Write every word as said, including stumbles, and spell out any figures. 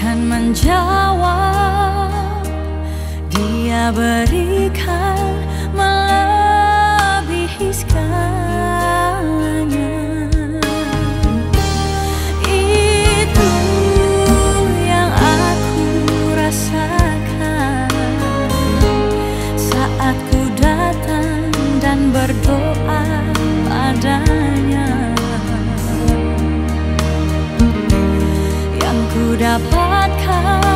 takkan menjawab. Dia berikan melebihi segalanya. Itu yang aku rasakan saat ku datang dan berdoa padanya. Dapatkan